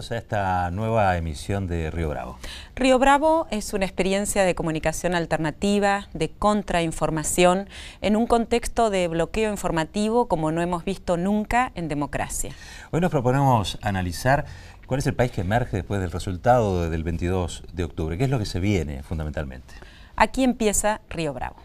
bienvenidos a esta nueva emisión de Río Bravo. Río Bravo es una experiencia de comunicación alternativa, de contrainformación, en un contexto de bloqueo informativo como no hemos visto nunca en democracia. Hoy nos proponemos analizar cuál es el país que emerge después del resultado del 22 de octubre, qué es lo que se viene fundamentalmente. Aquí empieza Río Bravo.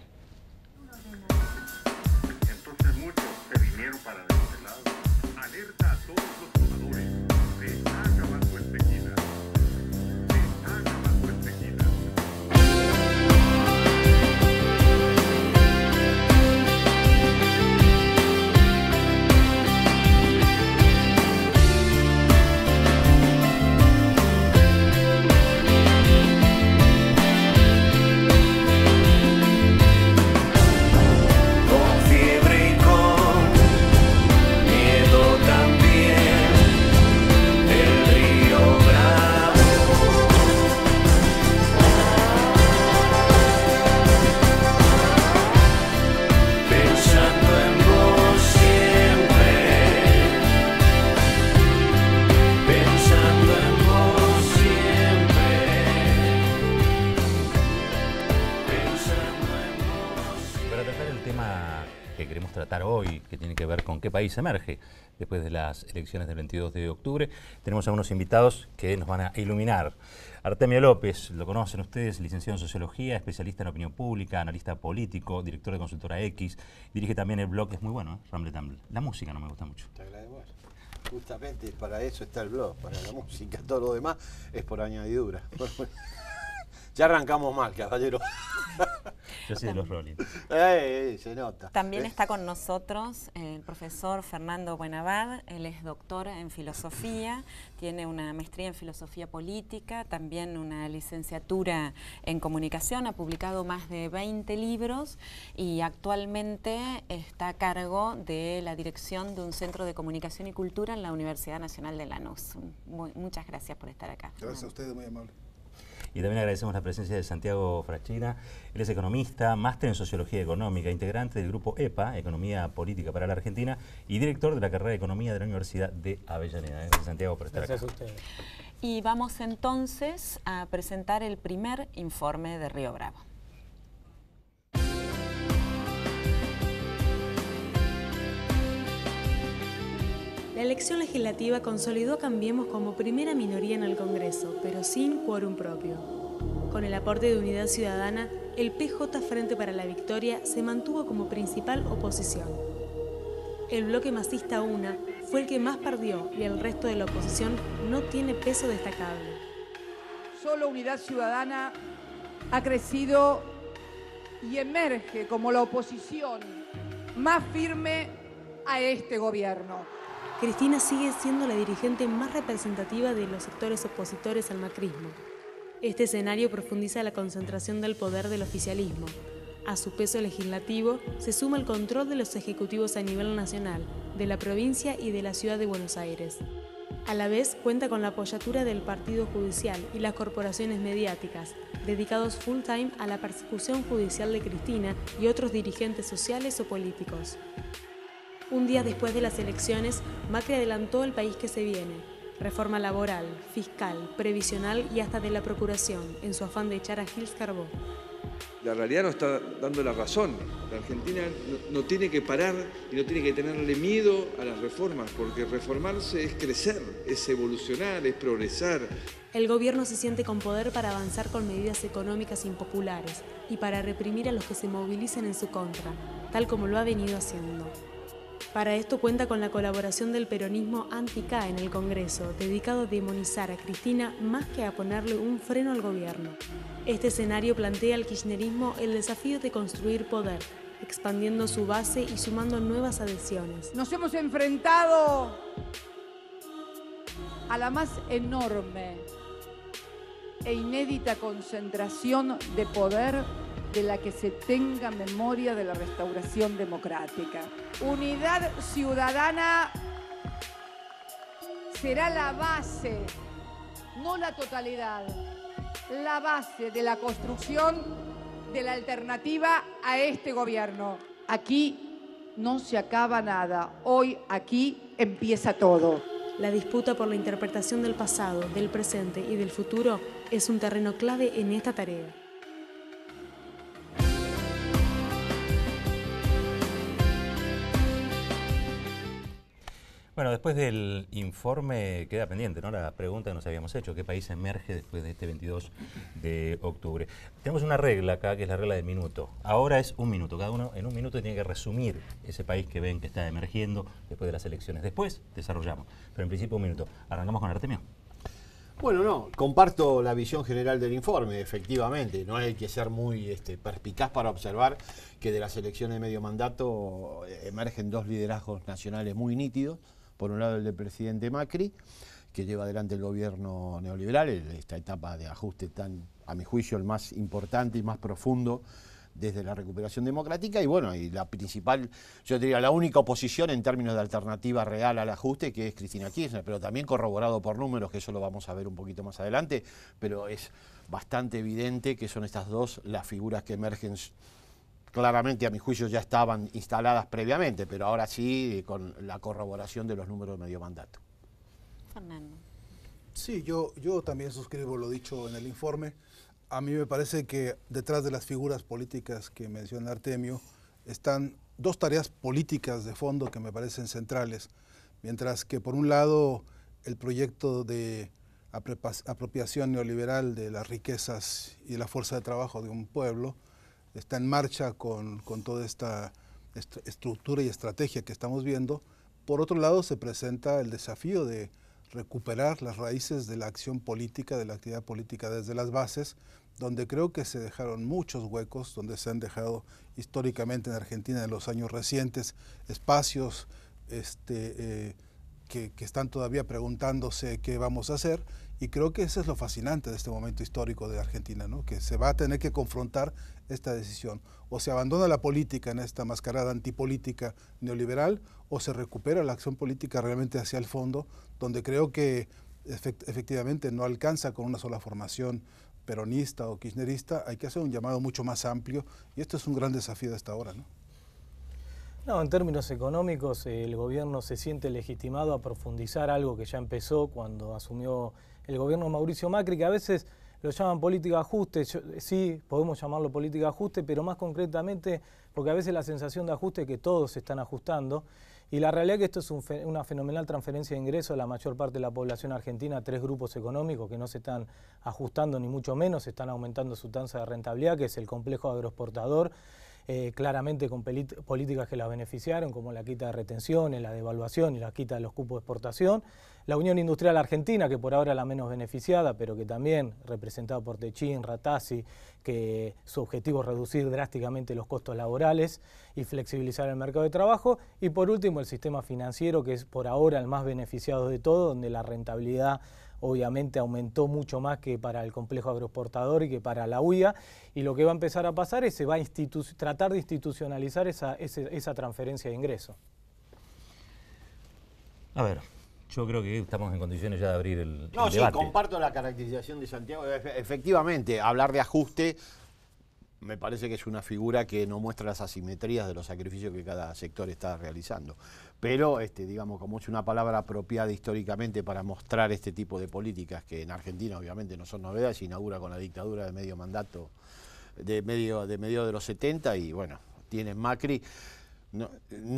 Qué país emerge después de las elecciones del 22 de octubre. Tenemos a unos invitados que nos van a iluminar. Artemio López, lo conocen ustedes, licenciado en Sociología, especialista en Opinión Pública, analista político, director de Consultora X, dirige también el blog, es muy bueno, Rambletam. La música no me gusta mucho. Te agradezco. Justamente para eso está el blog, para la música, todo lo demás es por añadidura. Ya arrancamos mal, caballero. Yo soy de los Rolling. Se nota. También está con nosotros el profesor Fernando Buen Abad. Él es doctor en filosofía, tiene una maestría en filosofía política, también una licenciatura en comunicación, ha publicado más de 20 libros y actualmente está a cargo de la dirección de un centro de comunicación y cultura en la Universidad Nacional de Lanús. Muchas gracias por estar acá. Gracias a ustedes, muy amable. Y también agradecemos la presencia de Santiago Fraschina. Él es economista, máster en Sociología Económica, integrante del grupo EPA, Economía Política para la Argentina, y director de la carrera de Economía de la Universidad de Avellaneda. Gracias, Santiago, por estar acá. Gracias a ustedes. Y vamos entonces a presentar el primer informe de Río Bravo. La elección legislativa consolidó a Cambiemos como primera minoría en el Congreso, pero sin quórum propio. Con el aporte de Unidad Ciudadana, el PJ Frente para la Victoria se mantuvo como principal oposición. El bloque Massista UNA fue el que más perdió y el resto de la oposición no tiene peso destacable. Solo Unidad Ciudadana ha crecido y emerge como la oposición más firme a este gobierno. Cristina sigue siendo la dirigente más representativa de los sectores opositores al macrismo. Este escenario profundiza la concentración del poder del oficialismo. A su peso legislativo se suma el control de los ejecutivos a nivel nacional, de la provincia y de la ciudad de Buenos Aires. A la vez cuenta con la apoyatura del Partido Judicial y las corporaciones mediáticas, dedicados full time a la persecución judicial de Cristina y otros dirigentes sociales o políticos. Un día después de las elecciones, Macri adelantó el país que se viene. Reforma laboral, fiscal, previsional y hasta de la procuración, en su afán de echar a Gils Carbó. La realidad nos está dando la razón. La Argentina no tiene que parar y no tiene que tenerle miedo a las reformas, porque reformarse es crecer, es evolucionar, es progresar. El gobierno se siente con poder para avanzar con medidas económicas impopulares y para reprimir a los que se movilicen en su contra, tal como lo ha venido haciendo. Para esto cuenta con la colaboración del peronismo anti-K en el Congreso, dedicado a demonizar a Cristina más que a ponerle un freno al gobierno. Este escenario plantea al kirchnerismo el desafío de construir poder, expandiendo su base y sumando nuevas adhesiones. Nos hemos enfrentado a la más enorme e inédita concentración de poder de la que se tenga memoria de la restauración democrática. Unidad Ciudadana será la base, no la totalidad, la base de la construcción de la alternativa a este gobierno. Aquí no se acaba nada, hoy aquí empieza todo. La disputa por la interpretación del pasado, del presente y del futuro es un terreno clave en esta tarea. Bueno, después del informe queda pendiente, ¿no?, la pregunta que nos habíamos hecho: ¿qué país emerge después de este 22 de octubre? Tenemos una regla acá, que es la regla del minuto. Ahora es un minuto, cada uno en un minuto tiene que resumir ese país que ven que está emergiendo después de las elecciones. Después desarrollamos, pero en principio un minuto. Arrancamos con Artemio. Bueno, no, comparto la visión general del informe, efectivamente. No hay que ser muy perspicaz para observar que de las elecciones de medio mandato emergen dos liderazgos nacionales muy nítidos. Por un lado, el del presidente Macri, que lleva adelante el gobierno neoliberal, esta etapa de ajuste tan, a mi juicio, el más importante y más profundo desde la recuperación democrática. Y bueno, y la principal, yo diría la única oposición en términos de alternativa real al ajuste, que es Cristina Kirchner, pero también corroborado por números, que eso lo vamos a ver un poquito más adelante, pero es bastante evidente que son estas dos las figuras que emergen. Claramente, a mi juicio, ya estaban instaladas previamente, pero ahora sí con la corroboración de los números de medio mandato. Fernando. Sí, yo también suscribo lo dicho en el informe. A mí me parece que detrás de las figuras políticas que menciona Artemio están dos tareas políticas de fondo que me parecen centrales. Mientras que, por un lado, el proyecto de apropiación neoliberal de las riquezas y de la fuerza de trabajo de un pueblo está en marcha con toda esta estructura y estrategia que estamos viendo. Por otro lado, se presenta el desafío de recuperar las raíces de la acción política, de la actividad política desde las bases, donde creo que se dejaron muchos huecos, donde se han dejado históricamente en Argentina en los años recientes espacios que están todavía preguntándose qué vamos a hacer. Y creo que eso es lo fascinante de este momento histórico de Argentina, ¿no?, que se va a tener que confrontar esta decisión. O se abandona la política en esta mascarada antipolítica neoliberal, o se recupera la acción política realmente hacia el fondo, donde creo que efectivamente no alcanza con una sola formación peronista o kirchnerista. Hay que hacer un llamado mucho más amplio, y esto es un gran desafío de esta hora, ¿no? No, en términos económicos, el gobierno se siente legitimado a profundizar algo que ya empezó cuando asumió el gobierno Mauricio Macri, que a veces lo llaman política de ajuste. Sí, podemos llamarlo política de ajuste, pero más concretamente porque a veces la sensación de ajuste es que todos se están ajustando, y la realidad es que esto es una fenomenal transferencia de ingresos a la mayor parte de la población argentina, a tres grupos económicos que no se están ajustando ni mucho menos, están aumentando su tasa de rentabilidad, que es el complejo agroexportador, claramente con políticas que las beneficiaron, como la quita de retenciones, la devaluación y la quita de los cupos de exportación. La Unión Industrial Argentina, que por ahora es la menos beneficiada, pero que también, representada por Techín, Ratazzi, que su objetivo es reducir drásticamente los costos laborales y flexibilizar el mercado de trabajo. Y por último, el sistema financiero, que es por ahora el más beneficiado de todo, donde la rentabilidad obviamente aumentó mucho más que para el complejo agroexportador y que para la UIA, y lo que va a empezar a pasar es se va a tratar de institucionalizar esa transferencia de ingresos. A ver, yo creo que estamos en condiciones ya de abrir el debate. No, sí, comparto la caracterización de Santiago. Efectivamente, hablar de ajuste me parece que es una figura que no muestra las asimetrías de los sacrificios que cada sector está realizando. Pero, digamos, como es una palabra apropiada históricamente para mostrar este tipo de políticas, que en Argentina obviamente no son novedades, se inaugura con la dictadura de medio mandato, de medio de los 70, y bueno, tiene Macri. No,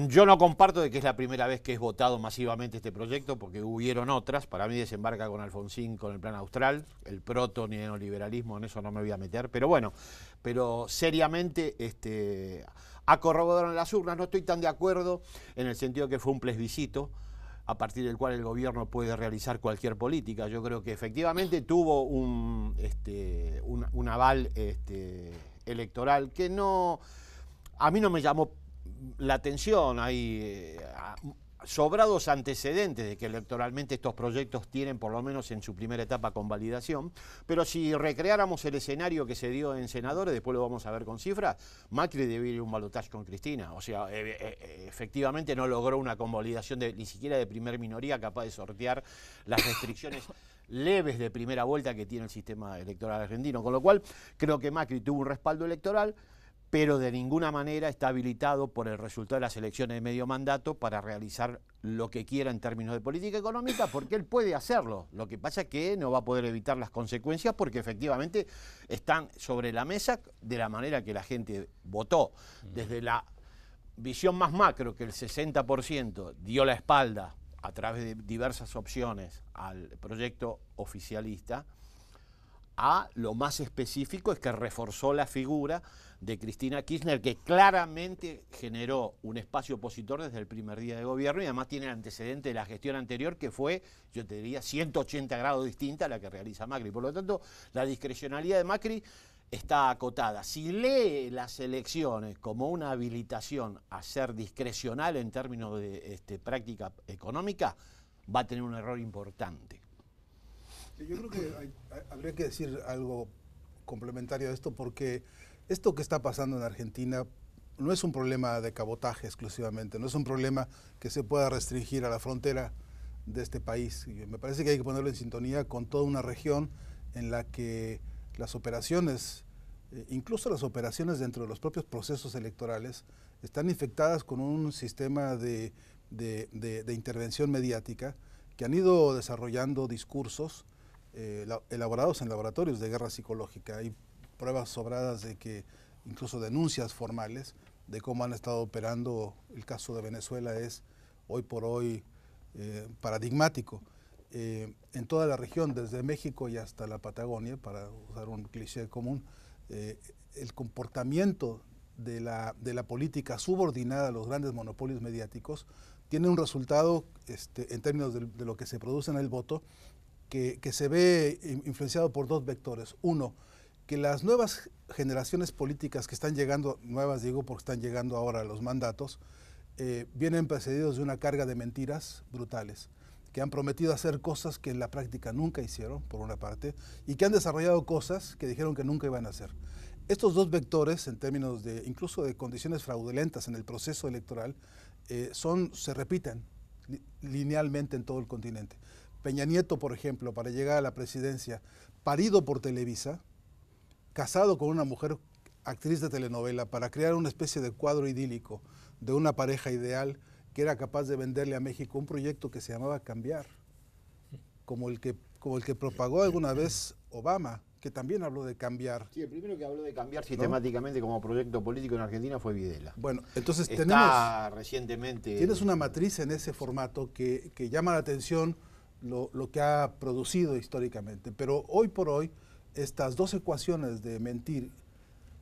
yo no comparto de que es la primera vez que es votado masivamente este proyecto, porque hubieron otras. Para mí desembarca con Alfonsín, con el Plan Austral, el proto neoliberalismo, en eso no me voy a meter, pero bueno, pero seriamente ha corroborado en las urnas. No estoy tan de acuerdo en el sentido que fue un plebiscito a partir del cual el gobierno puede realizar cualquier política. Yo creo que efectivamente tuvo un aval electoral que no, a mí no me llamó la atención. Hay sobrados antecedentes de que electoralmente estos proyectos tienen, por lo menos en su primera etapa, convalidación, pero si recreáramos el escenario que se dio en senadores, después lo vamos a ver con cifras, Macri debió ir a un balotaje con Cristina, o sea, efectivamente no logró una convalidación ni siquiera de primer minoría capaz de sortear las restricciones leves de primera vuelta que tiene el sistema electoral argentino, con lo cual creo que Macri tuvo un respaldo electoral, pero de ninguna manera está habilitado por el resultado de las elecciones de medio mandato para realizar lo que quiera en términos de política económica, porque él puede hacerlo. Lo que pasa es que no va a poder evitar las consecuencias porque efectivamente están sobre la mesa de la manera que la gente votó. Desde la visión más macro, que el 60% dio la espalda a través de diversas opciones al proyecto oficialista, a lo más específico es que reforzó la figura de Cristina Kirchner, que claramente generó un espacio opositor desde el primer día de gobierno y además tiene el antecedente de la gestión anterior que fue, yo te diría, 180 grados distinta a la que realiza Macri. Por lo tanto, la discrecionalidad de Macri está acotada. Si lee las elecciones como una habilitación a ser discrecional en términos de práctica económica, va a tener un error importante. Yo creo que habría que decir algo complementario a esto, porque esto que está pasando en Argentina no es un problema de cabotaje exclusivamente, no es un problema que se pueda restringir a la frontera de este país. Y me parece que hay que ponerlo en sintonía con toda una región en la que las operaciones, incluso las operaciones dentro de los propios procesos electorales, están infectadas con un sistema de intervención mediática que han ido desarrollando discursos elaborados en laboratorios de guerra psicológica. Hay pruebas sobradas de que, incluso denuncias formales, de cómo han estado operando. El caso de Venezuela es hoy por hoy paradigmático. En toda la región, desde México y hasta la Patagonia, para usar un cliché común, el comportamiento de la política subordinada a los grandes monopolios mediáticos tiene un resultado, en términos de lo que se produce en el voto, que se ve influenciado por dos vectores. Uno, que las nuevas generaciones políticas que están llegando, nuevas digo porque están llegando ahora a los mandatos, vienen precedidos de una carga de mentiras brutales, que han prometido hacer cosas que en la práctica nunca hicieron, por una parte, y que han desarrollado cosas que dijeron que nunca iban a hacer. Estos dos vectores, en términos de incluso de condiciones fraudulentas en el proceso electoral, se repiten linealmente en todo el continente. Peña Nieto, por ejemplo, para llegar a la presidencia, parido por Televisa, casado con una mujer actriz de telenovela, para crear una especie de cuadro idílico de una pareja ideal que era capaz de venderle a México un proyecto que se llamaba Cambiar, como el que propagó alguna vez Obama, que también habló de cambiar. Sí, el primero que habló de cambiar sistemáticamente, ¿no?, como proyecto político en Argentina fue Videla. Bueno, entonces tienes una matriz en ese formato que llama la atención lo que ha producido históricamente, pero hoy por hoy estas dos ecuaciones de mentir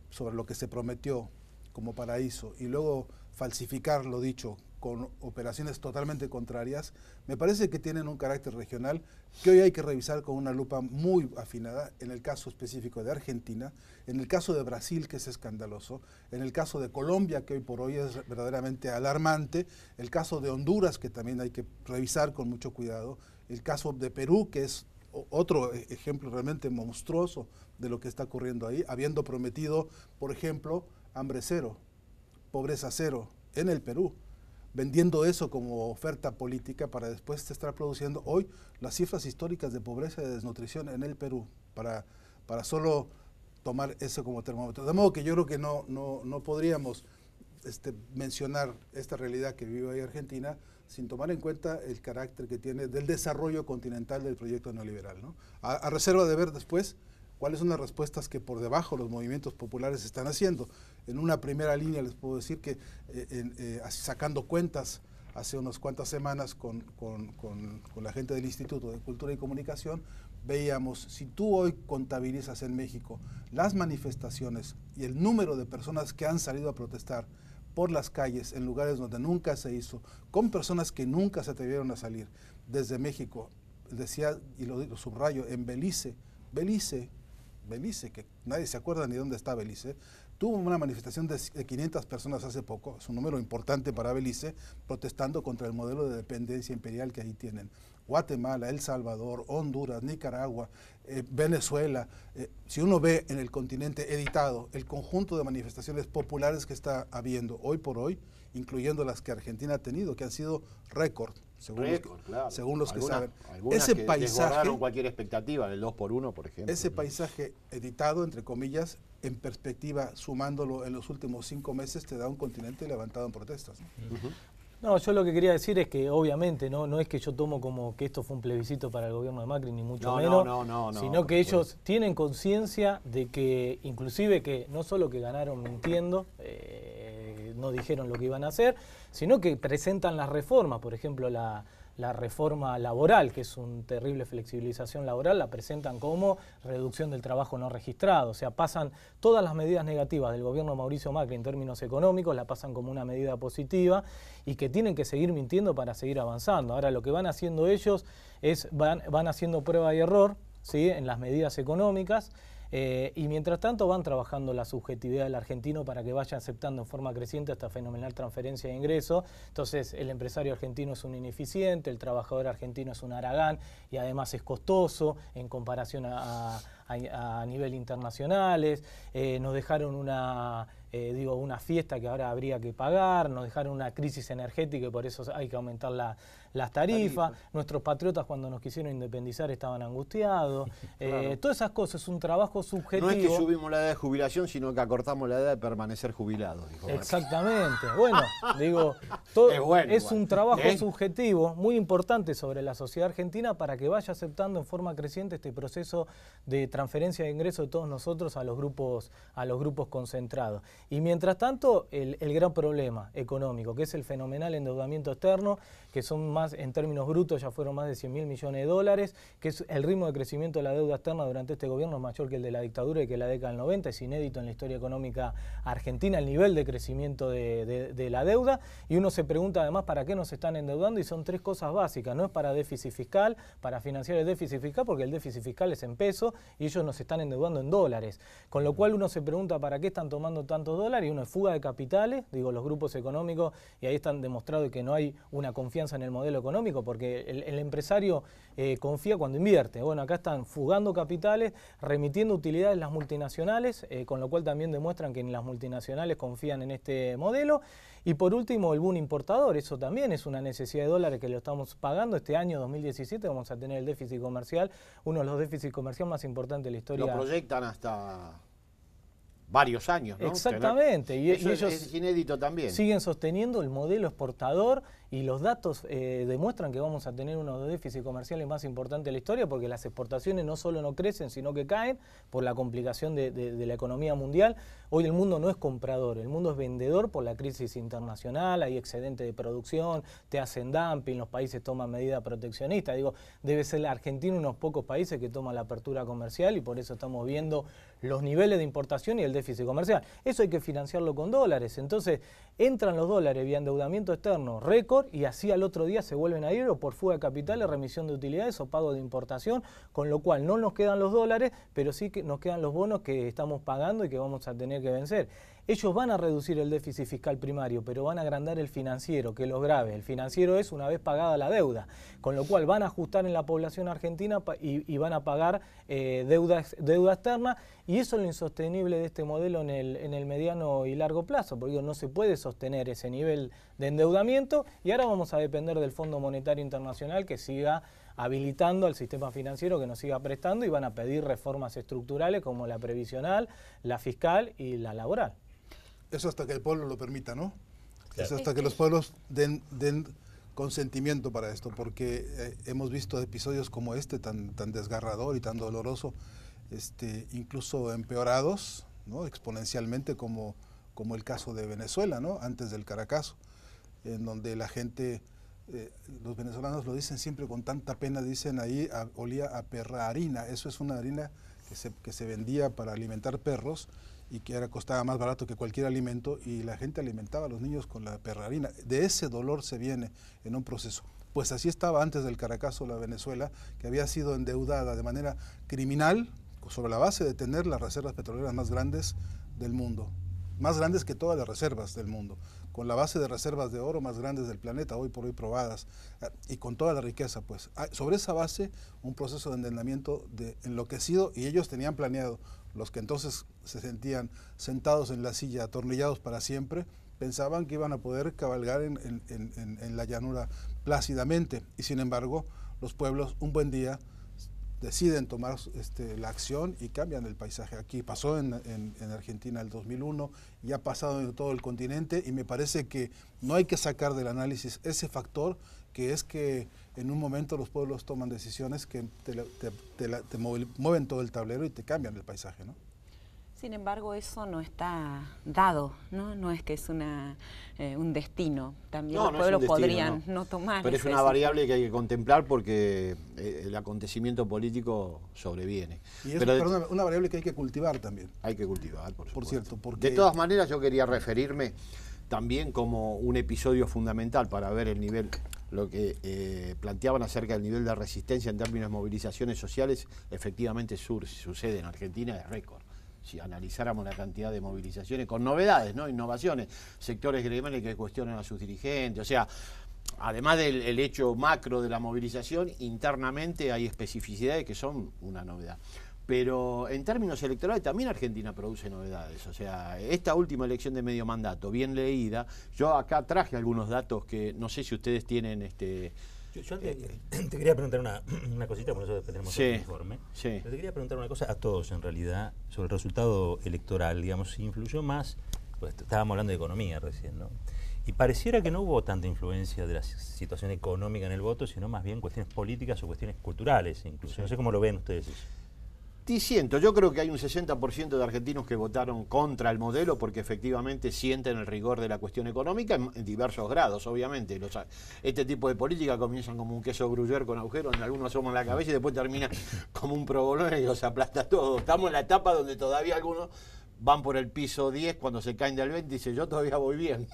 sobre lo que se prometió como paraíso y luego falsificar lo dicho con operaciones totalmente contrarias, me parece que tienen un carácter regional que hoy hay que revisar con una lupa muy afinada, en el caso específico de Argentina, en el caso de Brasil, que es escandaloso, en el caso de Colombia, que hoy por hoy es verdaderamente alarmante, el caso de Honduras, que también hay que revisar con mucho cuidado, el caso de Perú, que es otro ejemplo realmente monstruoso de lo que está ocurriendo ahí, habiendo prometido, por ejemplo, hambre cero, pobreza cero en el Perú, vendiendo eso como oferta política para después estar produciendo hoy las cifras históricas de pobreza y de desnutrición en el Perú, para solo tomar eso como termómetro. De modo que yo creo que no podríamos mencionar esta realidad que vive hoy Argentina sin tomar en cuenta el carácter que tiene del desarrollo continental del proyecto neoliberal, ¿no? A reserva de ver después cuáles son las respuestas que por debajo los movimientos populares están haciendo. En una primera línea les puedo decir que sacando cuentas hace unas cuantas semanas con la gente del Instituto de Cultura y Comunicación, veíamos, si tú hoy contabilizas en México las manifestaciones y el número de personas que han salido a protestar por las calles en lugares donde nunca se hizo, con personas que nunca se atrevieron a salir, desde México, decía, y lo subrayo, en Belice, que nadie se acuerda ni dónde está Belice, tuvo una manifestación de 500 personas hace poco, es un número importante para Belice, protestando contra el modelo de dependencia imperial que ahí tienen. Guatemala, El Salvador, Honduras, Nicaragua, Venezuela. Si uno ve en el continente editado el conjunto de manifestaciones populares que está habiendo hoy por hoy, incluyendo las que Argentina ha tenido, que han sido récord, según los que saben. Ese paisaje desbordaron cualquier expectativa del 2x1, por ejemplo. Ese paisaje editado, entre comillas, en perspectiva, sumándolo en los últimos 5 meses, te da un continente levantado en protestas, ¿no? Uh-huh. No, yo lo que quería decir es que obviamente no es que yo tomo como que esto fue un plebiscito para el gobierno de Macri, ni mucho menos, sino que ellos tienen conciencia de que, inclusive, que no solo que ganaron mintiendo, no dijeron lo que iban a hacer, sino que presentan las reformas, por ejemplo, la reforma laboral, que es una terrible flexibilización laboral, la presentan como reducción del trabajo no registrado. O sea, pasan todas las medidas negativas del gobierno de Mauricio Macri en términos económicos, la pasan como una medida positiva, y que tienen que seguir mintiendo para seguir avanzando. Ahora, lo que van haciendo ellos es, van haciendo prueba y error, ¿sí?, en las medidas económicas, y mientras tanto van trabajando la subjetividad del argentino para que vaya aceptando en forma creciente esta fenomenal transferencia de ingresos. Entonces el empresario argentino es un ineficiente, el trabajador argentino es un haragán y además es costoso en comparación a nivel internacional. Nos dejaron una fiesta que ahora habría que pagar, nos dejaron una crisis energética y por eso hay que aumentar las tarifas. Nuestros patriotas, cuando nos quisieron independizar, estaban angustiados. Todas esas cosas, es un trabajo subjetivo. No es que subimos la edad de jubilación, sino que acortamos la edad de permanecer jubilados, dijo Martín. Exactamente. Bueno, digo, un trabajo subjetivo muy importante sobre la sociedad argentina para que vaya aceptando en forma creciente este proceso de transferencia de ingresos de todos nosotros a los grupos concentrados. Y mientras tanto, el gran problema económico, que es el fenomenal endeudamiento externo, que son más, en términos brutos, ya fueron más de $100.000 millones, que es el ritmo de crecimiento de la deuda externa durante este gobierno es mayor que el de la dictadura y que la década del 90, es inédito en la historia económica argentina el nivel de crecimiento de la deuda, y uno se pregunta además para qué nos están endeudando, y son 3 cosas básicas, no es para déficit fiscal, para financiar el déficit fiscal, porque el déficit fiscal es en pesos y ellos nos están endeudando en dólares, con lo cual uno se pregunta para qué están tomando tantos dólares, y uno es fuga de capitales, digo, los grupos económicos, y ahí están demostrados que no hay una confianza en el modelo económico, porque el empresario confía cuando invierte. Bueno, acá están fugando capitales, remitiendo utilidades las multinacionales, con lo cual también demuestran que ni las multinacionales confían en este modelo. Y por último, el boom importador, eso también es una necesidad de dólares que lo estamos pagando. Este año 2017 vamos a tener el déficit comercial, uno de los déficits comerciales más importantes de la historia. Lo proyectan hasta varios años, ¿no? Exactamente. Y ellos es inédito también. Siguen sosteniendo el modelo exportador, y los datos demuestran que vamos a tener uno de los déficits comerciales más importantes de la historia, porque las exportaciones no solo no crecen, sino que caen por la complicación de la economía mundial. Hoy el mundo no es comprador, el mundo es vendedor por la crisis internacional, hay excedente de producción, te hacen dumping, los países toman medidas proteccionistas. Digo, debe ser la Argentina unos pocos países que toman la apertura comercial, y por eso estamos viendo los niveles de importación y el déficit comercial. Eso hay que financiarlo con dólares. Entonces entran los dólares vía endeudamiento externo récord, y así al otro día se vuelven a ir o por fuga de capitales, remisión de utilidades o pago de importación, con lo cual no nos quedan los dólares, pero sí que nos quedan los bonos que estamos pagando y que vamos a tener que vencer. Ellos van a reducir el déficit fiscal primario, pero van a agrandar el financiero, que es lo grave. El financiero es una vez pagada la deuda, con lo cual van a ajustar en la población argentina y van a pagar deuda externa, y eso es lo insostenible de este modelo en el mediano y largo plazo, porque no se puede sostener ese nivel de endeudamiento, y ahora vamos a depender del Fondo Monetario Internacional, que siga habilitando al sistema financiero que nos siga prestando, y van a pedir reformas estructurales como la previsional, la fiscal y la laboral. Eso hasta que el pueblo lo permita, ¿no? Claro. Eso hasta que los pueblos den consentimiento para esto, porque hemos visto episodios como este, tan desgarrador y tan doloroso, incluso empeorados, ¿no?, exponencialmente, como el caso de Venezuela, ¿no?, antes del Caracazo, en donde la gente... los venezolanos lo dicen siempre con tanta pena, dicen ahí olía a perra harina. Eso es una harina que se vendía para alimentar perros y que era, costaba más barato que cualquier alimento, y la gente alimentaba a los niños con la perra harina. De ese dolor se viene en un proceso. Pues así estaba antes del Caracazo la Venezuela, que había sido endeudada de manera criminal sobre la base de tener las reservas petroleras más grandes del mundo. más grandes que todas las reservas del mundo, con la base de reservas de oro más grandes del planeta, hoy por hoy probadas, y con toda la riqueza, pues. Sobre esa base, un proceso de endeudamiento enloquecido, y ellos tenían planeado, los que entonces se sentían sentados en la silla, atornillados para siempre, pensaban que iban a poder cabalgar en la llanura plácidamente, y sin embargo, los pueblos, un buen día, deciden tomar la acción y cambian el paisaje. Aquí pasó en Argentina el 2001, y ha pasado en todo el continente, y me parece que no hay que sacar del análisis ese factor, que es que en un momento los pueblos toman decisiones que te mueven todo el tablero y te cambian el paisaje, ¿no? Sin embargo, eso no está dado, ¿no? No es que es un destino. También los pueblos podrían no tomar. Pero es una variable que hay que contemplar porque el acontecimiento político sobreviene. Y es una variable que hay que cultivar también. Hay que cultivar, por supuesto. Por cierto, porque... De todas maneras, yo quería referirme también como un episodio fundamental para ver el nivel, lo que planteaban acerca del nivel de resistencia en términos de movilizaciones sociales, efectivamente sucede en Argentina, es récord. Si analizáramos la cantidad de movilizaciones, con novedades, ¿no? Innovaciones, sectores gremiales que cuestionan a sus dirigentes, o sea, además del hecho macro de la movilización, internamente hay especificidades que son una novedad. Pero en términos electorales también Argentina produce novedades, o sea, esta última elección de medio mandato, bien leída, yo acá traje algunos datos que no sé si ustedes tienen... Yo te quería preguntar una cosita, por eso tenemos otro informe. Sí. Pero te quería preguntar una cosa a todos, en realidad, sobre el resultado electoral, digamos, si influyó más, pues estábamos hablando de economía recién, ¿no? Y pareciera que no hubo tanta influencia de la situación económica en el voto, sino más bien cuestiones políticas o cuestiones culturales, incluso. Sí. No sé cómo lo ven ustedes eso. Disiento, yo creo que hay un 60% de argentinos que votaron contra el modelo porque efectivamente sienten el rigor de la cuestión económica en diversos grados, obviamente. Este tipo de políticas comienzan como un queso gruyere con agujeros, en algunos asoman la cabeza y después termina como un provolone y los aplasta todo. Estamos en la etapa donde todavía algunos van por el piso 10 cuando se caen del 20 y dicen yo todavía voy bien.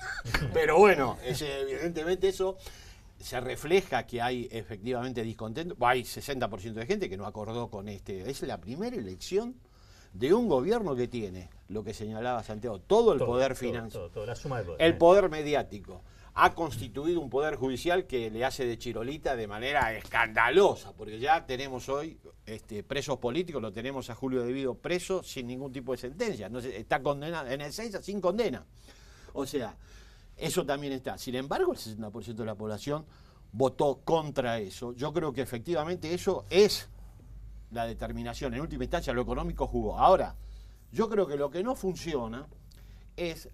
Pero bueno, evidentemente eso... se refleja que hay efectivamente descontento, hay 60% de gente que no acordó con este, es la primera elección de un gobierno que tiene, lo que señalaba Santiago, todo el poder financiero, la suma del poder, el poder mediático, ha constituido un poder judicial que le hace de chirolita de manera escandalosa, porque ya tenemos hoy presos políticos, lo tenemos a Julio De Vido preso sin ningún tipo de sentencia, no se, está condenado en el 6 sin condena, o sea... Eso también está. Sin embargo, el 60% de la población votó contra eso. Yo creo que efectivamente eso es la determinación. En última instancia, lo económico jugó. Ahora, yo creo que lo que no funciona es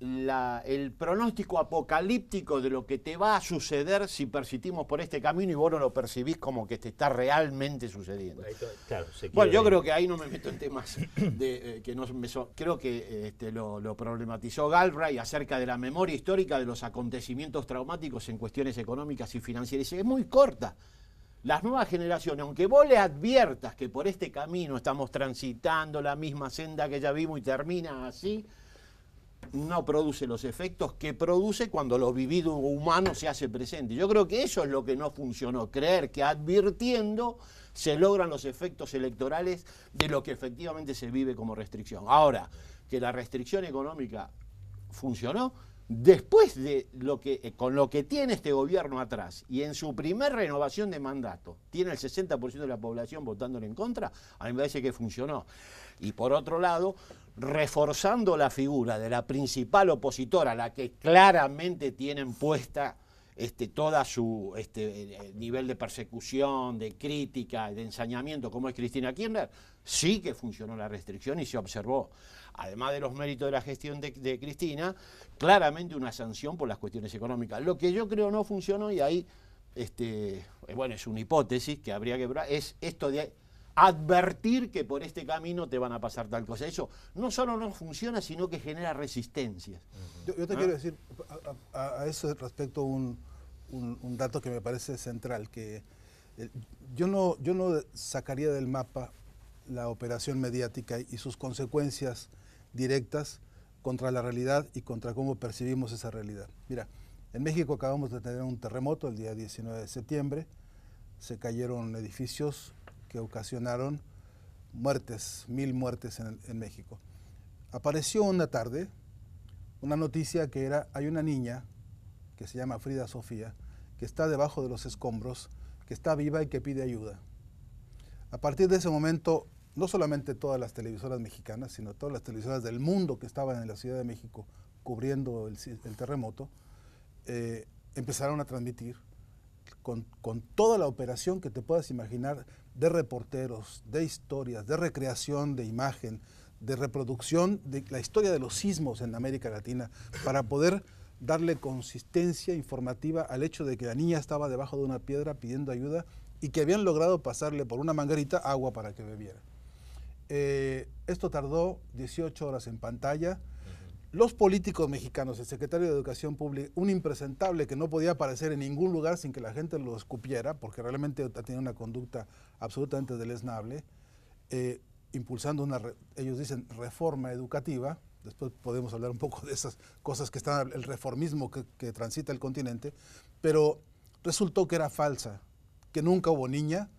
el pronóstico apocalíptico de lo que te va a suceder si persistimos por este camino y vos no lo percibís como que te está realmente sucediendo. Claro, bueno, yo creo que ahí no me meto en temas que no me creo que lo problematizó Galbraith acerca de la memoria histórica de los acontecimientos traumáticos en cuestiones económicas y financieras. Es muy corta. Las nuevas generaciones, aunque vos le adviertas que por este camino estamos transitando la misma senda que ya vimos y termina así, no produce los efectos que produce cuando lo vivido humano se hace presente. Yo creo que eso es lo que no funcionó, creer que advirtiendo se logran los efectos electorales de lo que efectivamente se vive como restricción. Ahora, que la restricción económica funcionó, después de con lo que tiene este gobierno atrás y en su primer renovación de mandato tiene el 60% de la población votándole en contra, a mí me parece que funcionó. Y por otro lado, reforzando la figura de la principal opositora, la que claramente tienen puesta toda su nivel de persecución, de crítica, de ensañamiento, como es Cristina Kirchner, sí que funcionó la restricción y se observó, además de los méritos de la gestión de Cristina, claramente una sanción por las cuestiones económicas. Lo que yo creo no funcionó, y ahí, bueno, es una hipótesis que habría que probar, es esto de advertir que por este camino te van a pasar tal cosa. Eso no solo no funciona, sino que genera resistencias. Yo te quiero decir a eso respecto un dato que me parece central, que yo no sacaría del mapa la operación mediática y sus consecuencias directas contra la realidad y contra cómo percibimos esa realidad. Mira, en México acabamos de tener un terremoto el día 19 de septiembre, se cayeron edificios que ocasionaron muertes, 1000 muertes en México. apareció una tarde una noticia que era, hay una niña que se llama Frida Sofía, que está debajo de los escombros, que está viva y que pide ayuda. A partir de ese momento, no solamente todas las televisoras mexicanas, sino todas las televisoras del mundo que estaban en la Ciudad de México cubriendo el terremoto, empezaron a transmitir con toda la operación que te puedas imaginar de reporteros, de historias, de recreación, de imagen, de reproducción de la historia de los sismos en América Latina, para poder darle consistencia informativa al hecho de que la niña estaba debajo de una piedra pidiendo ayuda y que habían logrado pasarle por una manguerita agua para que bebiera. Esto tardó 18 horas en pantalla. Los políticos mexicanos, el secretario de Educación Pública, un impresentable que no podía aparecer en ningún lugar sin que la gente lo escupiera, porque realmente tenía una conducta absolutamente deleznable, impulsando una, ellos dicen, reforma educativa. Después podemos hablar un poco de esas cosas que están, el reformismo que transita el continente, pero resultó que era falsa, que nunca hubo niña,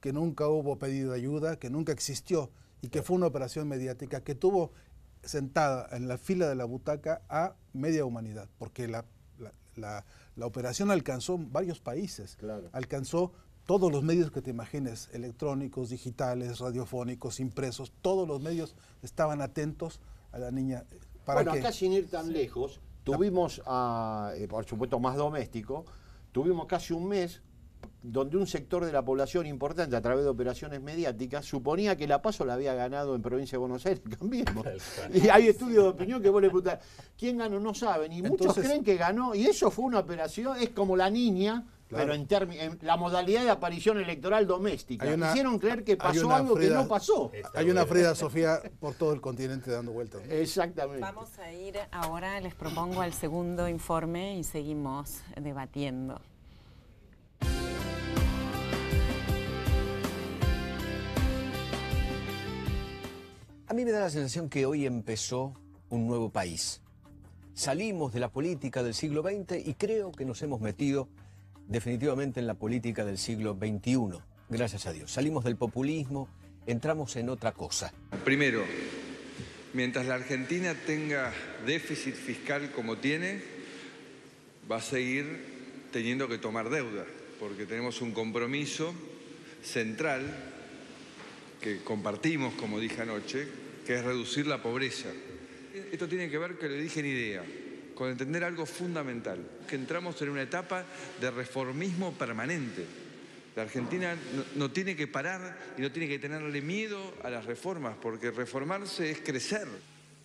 que nunca hubo pedido de ayuda, que nunca existió, y que fue una operación mediática que tuvo sentada en la fila de la butaca a media humanidad, porque la operación alcanzó varios países, claro. Alcanzó todos los medios que te imagines, electrónicos, digitales, radiofónicos, impresos, todos los medios estaban atentos a la niña. ¿Para bueno, qué? Acá sin ir tan sí. lejos, tuvimos, por supuesto más doméstico, tuvimos casi un mes donde un sector de la población importante, a través de operaciones mediáticas, suponía que la PASO la había ganado en Provincia de Buenos Aires, Cambiemos. Y hay estudios de opinión que vos le preguntás, ¿quién ganó? No saben, y muchos entonces creen que ganó, y eso fue una operación, es como la niña, claro. Pero en la modalidad de aparición electoral doméstica. Hicieron creer que pasó algo Frida, que no pasó. Hay una Frida Sofía por todo el continente dando vueltas. Exactamente. Vamos a ir ahora, les propongo, al segundo informe y seguimos debatiendo. A mí me da la sensación que hoy empezó un nuevo país. Salimos de la política del siglo XX y creo que nos hemos metido definitivamente en la política del siglo XXI, gracias a Dios. Salimos del populismo, entramos en otra cosa. Primero, mientras la Argentina tenga déficit fiscal como tiene, va a seguir teniendo que tomar deuda, porque tenemos un compromiso central que compartimos, como dije anoche, que es reducir la pobreza. Esto tiene que ver, que le dije en idea, con entender algo fundamental, que entramos en una etapa de reformismo permanente. La Argentina no tiene que parar y no tiene que tenerle miedo a las reformas, porque reformarse es crecer.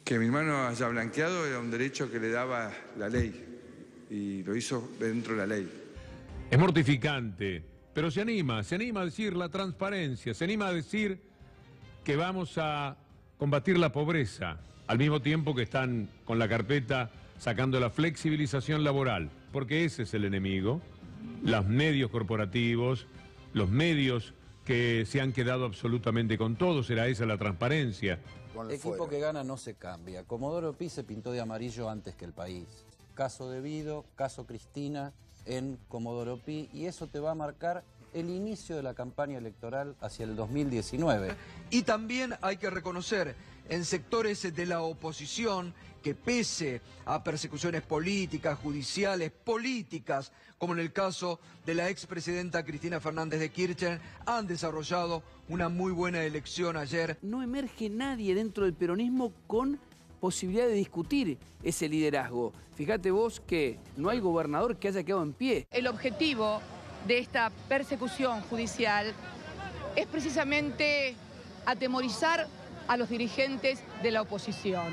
Que mi hermano haya blanqueado era un derecho que le daba la ley, y lo hizo dentro de la ley. Es mortificante. Pero se anima a decir la transparencia, se anima a decir que vamos a combatir la pobreza, al mismo tiempo que están con la carpeta sacando la flexibilización laboral, porque ese es el enemigo, los medios corporativos, los medios que se han quedado absolutamente con todo, será esa la transparencia. El equipo que gana no se cambia. Comodoro Py se pintó de amarillo antes que el país. Caso De Vido, caso Cristina en Comodoro Py, y eso te va a marcar el inicio de la campaña electoral hacia el 2019. Y también hay que reconocer en sectores de la oposición que, pese a persecuciones políticas, judiciales, políticas, como en el caso de la expresidenta Cristina Fernández de Kirchner, han desarrollado una muy buena elección ayer. No emerge nadie dentro del peronismo con posibilidad de discutir ese liderazgo. Fíjate vos que no hay gobernador que haya quedado en pie. El objetivo de esta persecución judicial es precisamente atemorizar a los dirigentes de la oposición.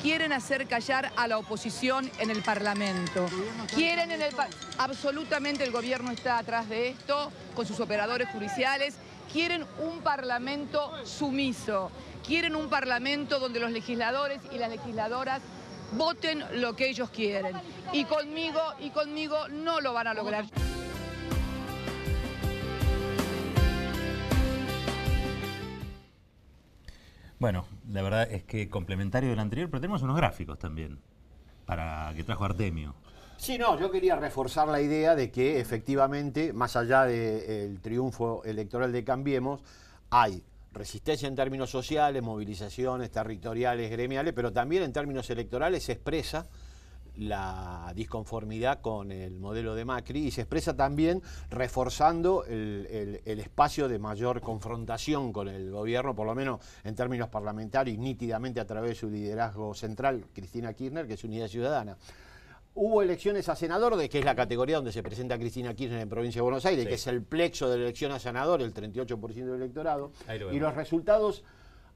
Quieren hacer callar a la oposición en el Parlamento. Quieren en el absolutamente el gobierno está atrás de esto, con sus operadores judiciales. Quieren un Parlamento sumiso. Quieren un Parlamento donde los legisladores y las legisladoras voten lo que ellos quieren. Y conmigo no lo van a lograr. Bueno, la verdad es que complementario del anterior, pero tenemos unos gráficos también, para que trajo Artemio. Sí, no, yo quería reforzar la idea de que efectivamente, más allá del triunfo electoral de Cambiemos, hay resistencia en términos sociales, movilizaciones territoriales, gremiales, pero también en términos electorales se expresa la disconformidad con el modelo de Macri y se expresa también reforzando el espacio de mayor confrontación con el gobierno, por lo menos en términos parlamentarios, nítidamente a través de su liderazgo central, Cristina Kirchner, que es Unidad Ciudadana. Hubo elecciones a senador, que es la categoría donde se presenta Cristina Kirchner en Provincia de Buenos Aires, sí, que es el plexo de la elección a senador, el 38% del electorado, y los resultados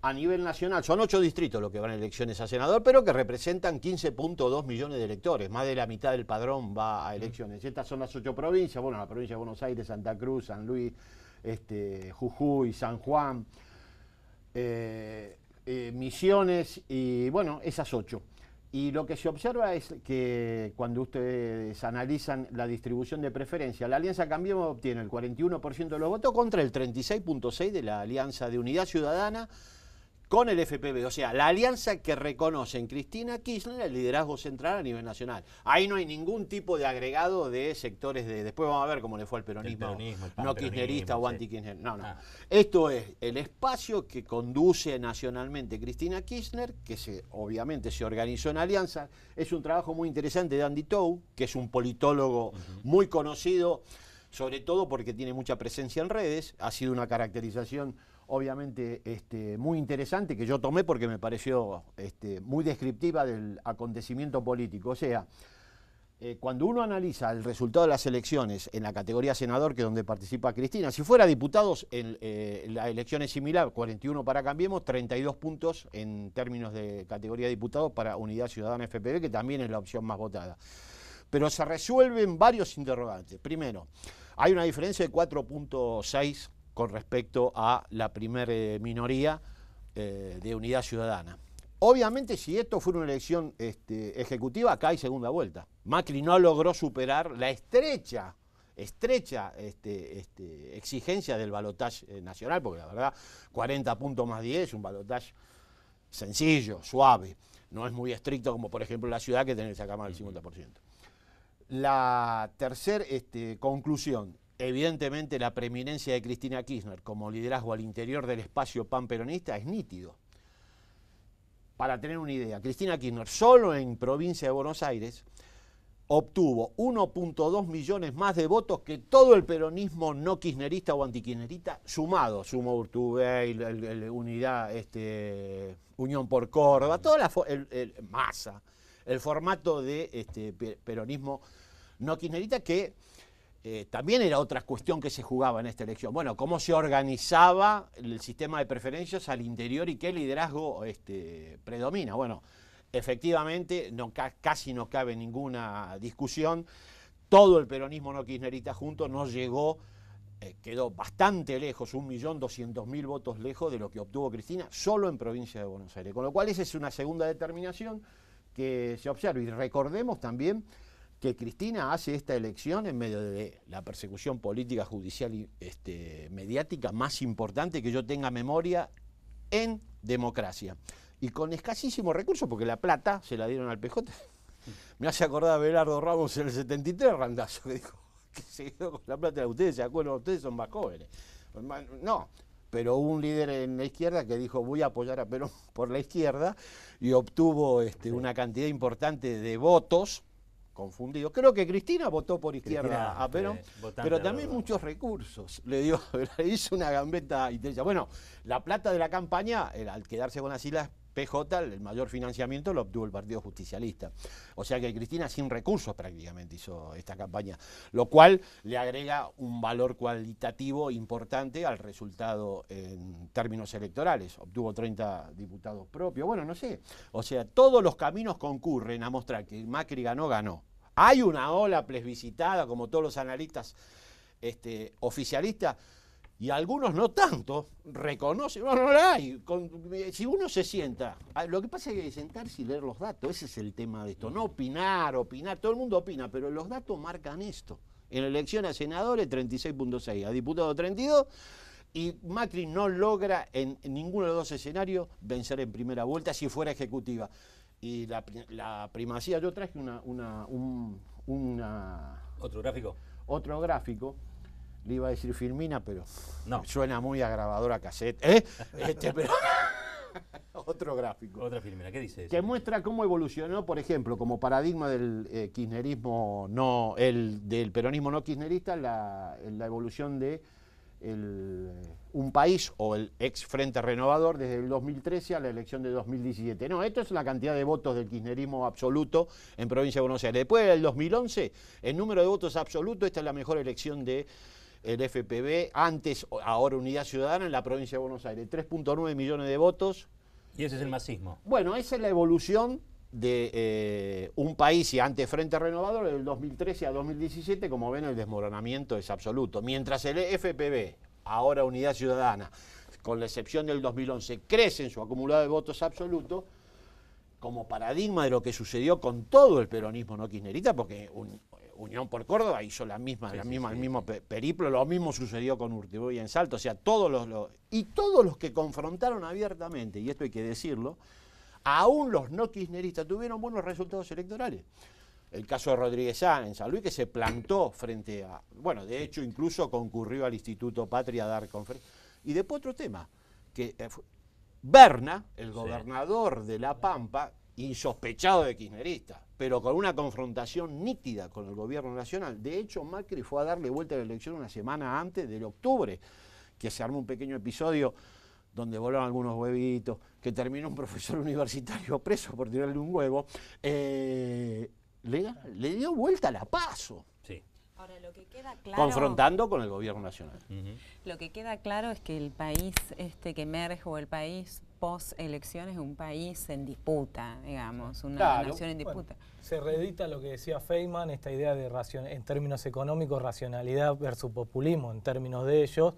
a nivel nacional, son 8 distritos los que van a elecciones a senador, pero que representan 15.2 millones de electores, más de la mitad del padrón va a elecciones. Estas son las 8 provincias, bueno, la provincia de Buenos Aires, Santa Cruz, San Luis, Jujuy, San Juan, Misiones, y bueno, esas 8. Y lo que se observa es que cuando ustedes analizan la distribución de preferencia, la Alianza Cambiemos obtiene el 41% de los votos contra el 36.6% de la Alianza de Unidad Ciudadana con el FPV. O sea, la alianza que reconoce en Cristina Kirchner el liderazgo central a nivel nacional. Ahí no hay ningún tipo de agregado de sectores de... Después vamos a ver cómo le fue al peronismo, no kirchnerista o anti-kirchner. No, no. Ah. Esto es el espacio que conduce nacionalmente Cristina Kirchner, que obviamente se organizó en alianza. Es un trabajo muy interesante de Andy Tou, que es un politólogo muy conocido, sobre todo porque tiene mucha presencia en redes. Ha sido una caracterización obviamente muy interesante, que yo tomé porque me pareció muy descriptiva del acontecimiento político. O sea, cuando uno analiza el resultado de las elecciones en la categoría senador, que es donde participa Cristina, si fuera diputados, la elección es similar, 41 para Cambiemos, 32 puntos en términos de categoría de diputados para Unidad Ciudadana FPV, que también es la opción más votada. Pero se resuelven varios interrogantes. Primero, hay una diferencia de 4.6 con respecto a la primera minoría de Unidad Ciudadana. Obviamente, si esto fuera una elección ejecutiva, acá hay segunda vuelta. Macri no logró superar la estrecha exigencia del balotaje nacional, porque la verdad, 40 puntos más 10, un balotaje sencillo, suave. No es muy estricto como, por ejemplo, la ciudad, que tiene que sacar más del 50%. La tercera conclusión. Evidentemente la preeminencia de Cristina Kirchner como liderazgo al interior del espacio panperonista es nítido. Para tener una idea, Cristina Kirchner solo en Provincia de Buenos Aires obtuvo 1.2 millones más de votos que todo el peronismo no kirchnerista o antikirchnerista sumado. Sumo Urtubey, Unión por Córdoba, toda la masa, el formato de peronismo no kirchnerista que... también era otra cuestión que se jugaba en esta elección. Bueno, cómo se organizaba el sistema de preferencias al interior y qué liderazgo predomina. Bueno, efectivamente, casi no cabe ninguna discusión. Todo el peronismo no kirchnerista junto no llegó, quedó bastante lejos, 1.200.000 votos lejos de lo que obtuvo Cristina solo en Provincia de Buenos Aires. Con lo cual esa es una segunda determinación que se observa. Y recordemos también que Cristina hace esta elección en medio de la persecución política, judicial y mediática más importante que yo tenga memoria en democracia. Y con escasísimos recursos, porque la plata se la dieron al PJ. Me hace acordar a Belardo Ramos en el 73, randazo, que dijo que se quedó con la plata. Ustedes se acuerdan, ustedes son más jóvenes. No, pero hubo un líder en la izquierda que dijo voy a apoyar a Perón por la izquierda y obtuvo una cantidad importante de votos confundido. Creo que Cristina votó por izquierda a Perón, pero también muchos recursos le dio, hizo una gambeta intensa. Bueno, la plata de la campaña, al quedarse con las islas PJ, el mayor financiamiento lo obtuvo el Partido Justicialista. O sea que Cristina sin recursos prácticamente hizo esta campaña, lo cual le agrega un valor cualitativo importante al resultado en términos electorales. Obtuvo 30 diputados propios, bueno, no sé. O sea, todos los caminos concurren a mostrar que Macri ganó. Hay una ola plebiscitada, como todos los analistas oficialistas, y algunos no tanto, reconocen, no la hay. Si uno se sienta, lo que pasa es que sentarse y leer los datos, ese es el tema de esto, no opinar, todo el mundo opina, pero los datos marcan esto. En la elección a senadores 36.6, a diputados 32, y Macri no logra en ninguno de los dos escenarios vencer en primera vuelta si fuera ejecutiva. Y la primacía, yo traje ¿Otro gráfico? Le iba a decir Filmina, pero no. Suena muy a grabadora cassette. Pero... Otro gráfico. Otra Filmina, ¿qué dice eso? Que muestra cómo evolucionó, por ejemplo, como paradigma del kirchnerismo no, del peronismo no kirchnerista, la evolución de un país o el ex Frente Renovador desde el 2013 a la elección de 2017. No, esto es la cantidad de votos del kirchnerismo absoluto en provincia de Buenos Aires. Después del 2011, el número de votos absoluto, esta es la mejor elección de... el FPV, antes, ahora Unidad Ciudadana, en la provincia de Buenos Aires, 3.9 millones de votos. ¿Y ese es el masismo? Bueno, esa es la evolución de un país y antes Frente Renovador, del 2013 a 2017, como ven, el desmoronamiento es absoluto. Mientras el FPV, ahora Unidad Ciudadana, con la excepción del 2011, crece en su acumulado de votos absolutos, como paradigma de lo que sucedió con todo el peronismo no kirchnerista, porque... Unión por Córdoba hizo el mismo periplo, lo mismo sucedió con Urtubey en Salto, o sea, todos los que confrontaron abiertamente, y esto hay que decirlo, aún los no kirchneristas tuvieron buenos resultados electorales. El caso de Rodríguez Sá en San Luis, que se plantó frente a, bueno, de hecho incluso concurrió al Instituto Patria a dar conferencias. Y después otro tema, que Berna, el gobernador de La Pampa, insospechado de kirchnerista, pero con una confrontación nítida con el gobierno nacional. De hecho, Macri fue a darle vuelta a la elección una semana antes del octubre, que se armó un pequeño episodio donde volaron algunos huevitos, que terminó un profesor universitario preso por tirarle un huevo, le dio vuelta a la PASO. Sí. Ahora, lo que queda claro, confrontando con el gobierno nacional. Lo que queda claro es que el país que emerge, o el país post-elecciones, es un país en disputa, digamos, una nación en disputa. Bueno, se reedita lo que decía Feynman, esta idea de, en términos económicos, racionalidad versus populismo, en términos de ellos,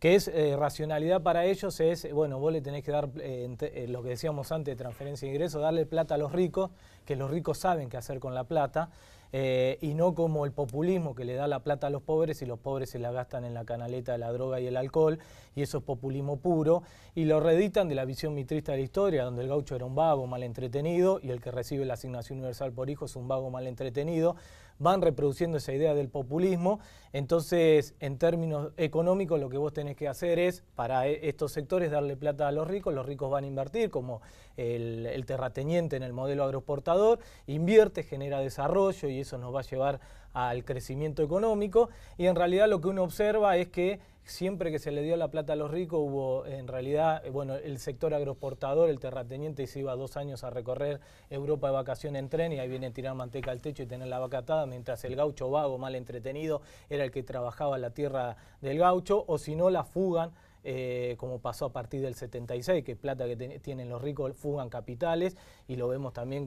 que es racionalidad para ellos es, bueno, vos le tenés que dar, lo que decíamos antes de transferencia de ingresos, darle plata a los ricos, que los ricos saben qué hacer con la plata, y no como el populismo que le da la plata a los pobres y los pobres se la gastan en la canaleta de la droga y el alcohol, y eso es populismo puro, y lo reeditan de la visión mitrista de la historia, donde el gaucho era un vago mal entretenido y el que recibe la asignación universal por hijo es un vago mal entretenido. Van reproduciendo esa idea del populismo. Entonces, en términos económicos, lo que vos tenés que hacer es, para estos sectores, darle plata a los ricos van a invertir, como el terrateniente en el modelo agroexportador, invierte, genera desarrollo y eso nos va a llevar al crecimiento económico. Y en realidad lo que uno observa es que siempre que se le dio la plata a los ricos hubo, en realidad, bueno, el sector agroexportador, el terrateniente se iba 2 años a recorrer Europa de vacaciones en tren y ahí viene a tirar manteca al techo y tener la vaca atada, mientras el gaucho vago, mal entretenido, era el que trabajaba la tierra del gaucho, o si no la fugan, como pasó a partir del 76, que plata que tienen los ricos fugan capitales, y lo vemos también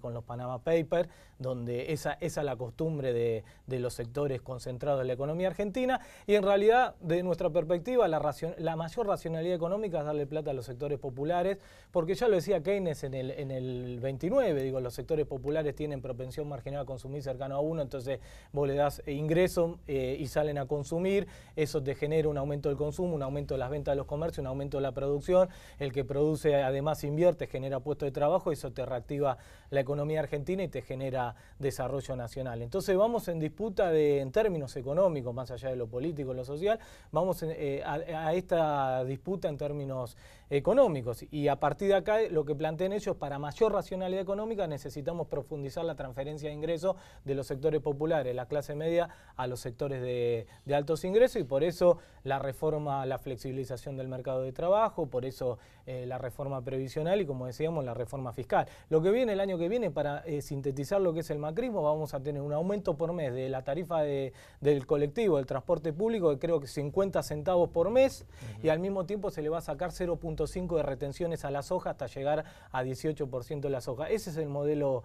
con los Panama Papers, donde esa es la costumbre de los sectores concentrados de la economía argentina, y en realidad, de nuestra perspectiva, la mayor racionalidad económica es darle plata a los sectores populares, porque ya lo decía Keynes en el 29, digo, los sectores populares tienen propensión marginal a consumir cercano a 1, entonces vos le das ingreso y salen a consumir, eso te genera un aumento del consumo, un aumento de las ventas de los comercios, un aumento de la producción, el que produce además invierte, genera puestos de trabajo, eso te reactiva la economía argentina y te genera desarrollo nacional. Entonces vamos en disputa en términos económicos, más allá de lo político, lo social, vamos a esta disputa en términos económicos, y a partir de acá lo que plantean ellos, para mayor racionalidad económica necesitamos profundizar la transferencia de ingresos de los sectores populares, la clase media, a los sectores de altos ingresos, y por eso la reforma, la flexibilización del mercado de trabajo, por eso la reforma previsional y, como decíamos, la reforma fiscal. Lo que viene el año que viene, para sintetizar lo que es el macrismo, vamos a tener un aumento por mes de la tarifa del colectivo, del transporte público, de creo que 50 centavos por mes, y al mismo tiempo se le va a sacar 0.5 de retenciones a la soja hasta llegar a 18% de la soja. Ese es el modelo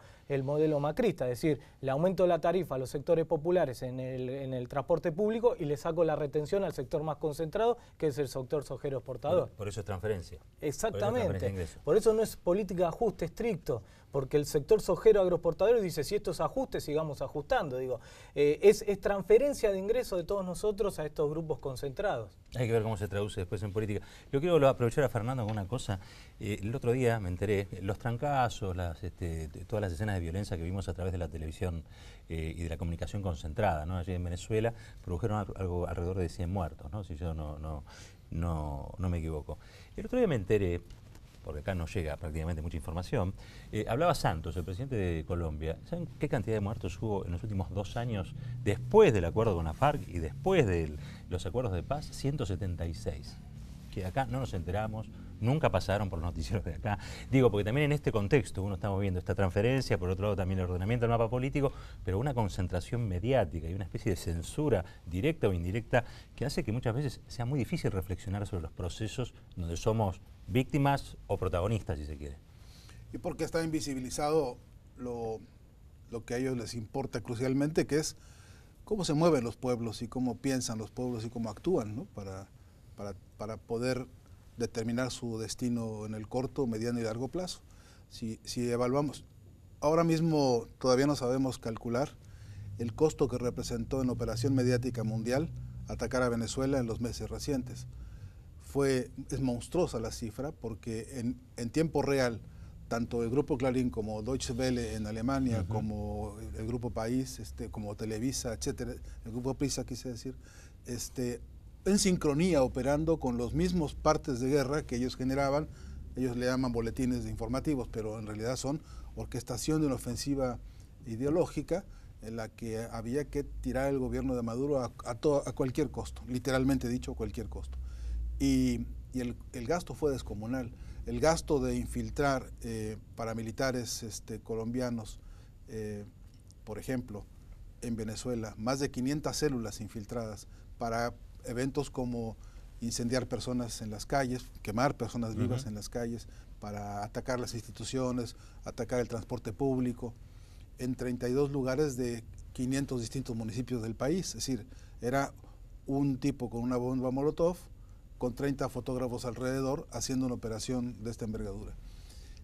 macrista, es decir, le aumento la tarifa a los sectores populares en el transporte público y le saco la retención al sector más concentrado, que es el sector sojero exportador. Por eso es transferencia. Exactamente. Por eso no es política de ajuste estricto. porque el sector sojero agroexportador dice, si esto es ajuste, sigamos ajustando. Digo, es transferencia de ingresos de todos nosotros a estos grupos concentrados. Hay que ver cómo se traduce después en política. Yo quiero aprovechar a Fernando con una cosa. El otro día me enteré, los trancazos, todas las escenas de violencia que vimos a través de la televisión y de la comunicación concentrada, ¿no? Allí en Venezuela produjeron algo alrededor de 100 muertos, ¿no? Si yo no me equivoco. El otro día me enteré, porque acá no llega prácticamente mucha información, hablaba Santos, el presidente de Colombia. ¿Saben qué cantidad de muertos hubo en los últimos 2 años después del acuerdo con la FARC y después de los acuerdos de paz? 176. Que acá no nos enteramos, nunca pasaron por los noticieros de acá. Digo, porque también en este contexto uno está viendo esta transferencia, por otro lado también el ordenamiento del mapa político, pero una concentración mediática y una especie de censura directa o indirecta que hace que muchas veces sea muy difícil reflexionar sobre los procesos donde somos víctimas o protagonistas, si se quiere. Y porque está invisibilizado lo que a ellos les importa crucialmente, que es cómo se mueven los pueblos y cómo piensan los pueblos y cómo actúan, ¿no? Para poder determinar su destino en el corto, mediano y largo plazo. Si evaluamos, ahora mismo todavía no sabemos calcular el costo que representó en operación mediática mundial atacar a Venezuela en los meses recientes. Es monstruosa la cifra porque en tiempo real, tanto el grupo Clarín como Deutsche Welle en Alemania, como el grupo País, como Televisa, etcétera, el grupo Prisa, quise decir, en sincronía operando con los mismos partes de guerra que ellos generaban. Ellos le llaman boletines informativos, pero en realidad son orquestación de una ofensiva ideológica en la que había que tirar el gobierno de Maduro a cualquier costo, literalmente dicho, a cualquier costo. Y el gasto fue descomunal. El gasto de infiltrar paramilitares colombianos, por ejemplo, en Venezuela, más de 500 células infiltradas para eventos como incendiar personas en las calles, quemar personas vivas en las calles, para atacar las instituciones, atacar el transporte público, en 32 lugares de 500 distintos municipios del país. Es decir, era un tipo con una bomba molotov, con 30 fotógrafos alrededor, haciendo una operación de esta envergadura.